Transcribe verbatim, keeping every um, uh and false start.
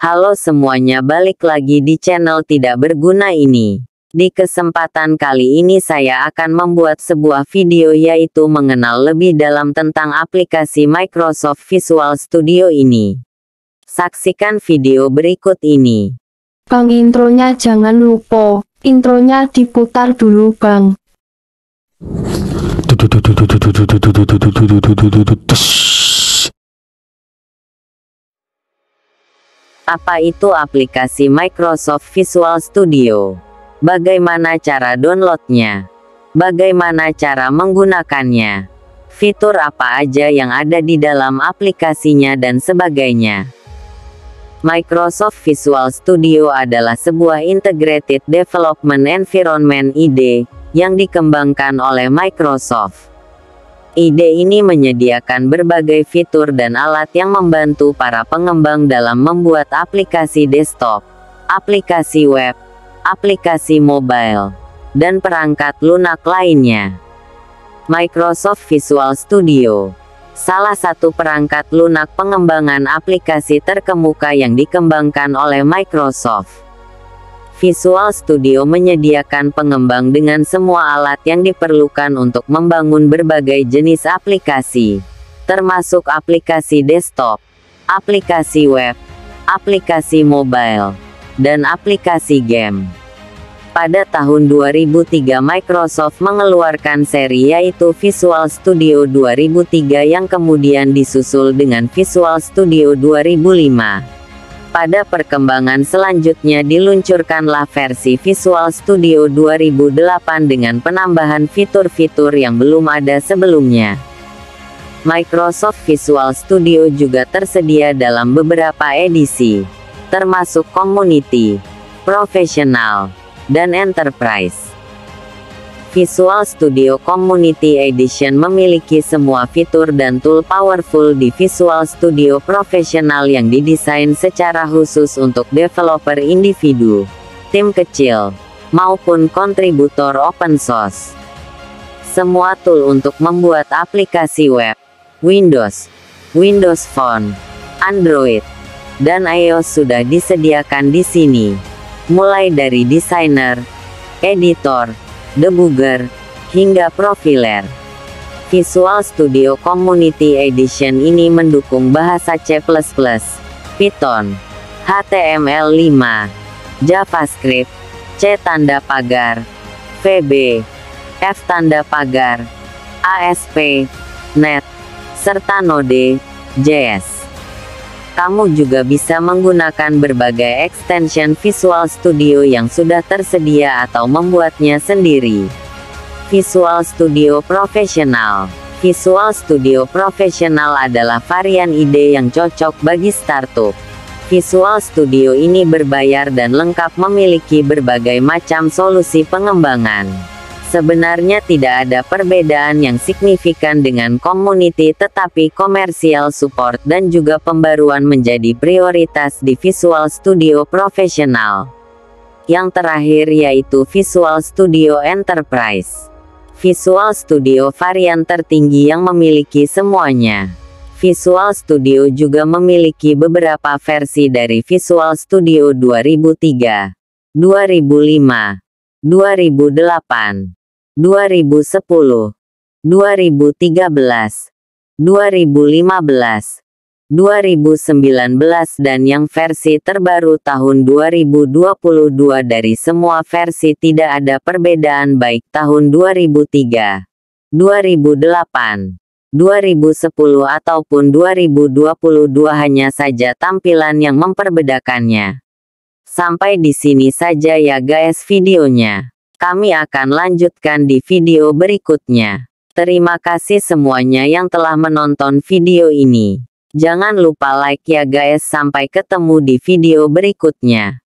Halo semuanya, balik lagi di channel tidak berguna ini. Di kesempatan kali ini saya akan membuat sebuah video yaitu mengenal lebih dalam tentang aplikasi Microsoft Visual Studio ini. Saksikan video berikut ini. Bang, intronya jangan lupa. Intronya diputar dulu bang. Apa itu aplikasi Microsoft Visual Studio? Bagaimana cara downloadnya? Bagaimana cara menggunakannya? Fitur apa aja yang ada di dalam aplikasinya dan sebagainya? Microsoft Visual Studio adalah sebuah integrated development environment I D E yang dikembangkan oleh Microsoft. I D E ini menyediakan berbagai fitur dan alat yang membantu para pengembang dalam membuat aplikasi desktop, aplikasi web, aplikasi mobile, dan perangkat lunak lainnya. Microsoft Visual Studio, salah satu perangkat lunak pengembangan aplikasi terkemuka yang dikembangkan oleh Microsoft. Visual Studio menyediakan pengembang dengan semua alat yang diperlukan untuk membangun berbagai jenis aplikasi, termasuk aplikasi desktop, aplikasi web, aplikasi mobile, dan aplikasi game. Pada tahun dua ribu tiga Microsoft mengeluarkan seri yaitu Visual Studio dua ribu tiga yang kemudian disusul dengan Visual Studio dua ribu lima. Pada perkembangan selanjutnya diluncurkanlah versi Visual Studio dua ribu delapan dengan penambahan fitur-fitur yang belum ada sebelumnya. Microsoft Visual Studio juga tersedia dalam beberapa edisi, termasuk Community, Professional, dan Enterprise. Visual Studio Community Edition memiliki semua fitur dan tool powerful di Visual Studio Professional yang didesain secara khusus untuk developer individu, tim kecil, maupun kontributor open source. Semua tool untuk membuat aplikasi web, Windows, Windows Phone, Android, dan iOS sudah disediakan di sini, mulai dari desainer, editor, debugger, hingga profiler. Visual Studio Community Edition ini mendukung bahasa C plus plus, Python, H T M L lima, JavaScript, C tanda pagar, V B, F tanda pagar, A S P titik net, serta Node dot J S. Kamu juga bisa menggunakan berbagai extension Visual Studio yang sudah tersedia atau membuatnya sendiri. Visual Studio Professional. Visual Studio Professional adalah varian I D E yang cocok bagi startup. Visual Studio ini berbayar dan lengkap memiliki berbagai macam solusi pengembangan. Sebenarnya tidak ada perbedaan yang signifikan dengan community, tetapi komersial support dan juga pembaruan menjadi prioritas di Visual Studio Professional. Yang terakhir yaitu Visual Studio Enterprise. Visual Studio varian tertinggi yang memiliki semuanya. Visual Studio juga memiliki beberapa versi dari Visual Studio dua ribu tiga, dua ribu lima, dua ribu delapan. dua ribu sepuluh, dua ribu tiga belas, dua ribu lima belas, dua ribu sembilan belas dan yang versi terbaru tahun dua ribu dua puluh dua. Dari semua versi tidak ada perbedaan baik tahun dua ribu tiga, dua ribu delapan, dua ribu sepuluh ataupun dua ribu dua puluh dua, hanya saja tampilan yang memperbedakannya. Sampai di sini saja ya guys videonya. Kami akan lanjutkan di video berikutnya. Terima kasih semuanya yang telah menonton video ini. Jangan lupa like ya guys, sampai ketemu di video berikutnya.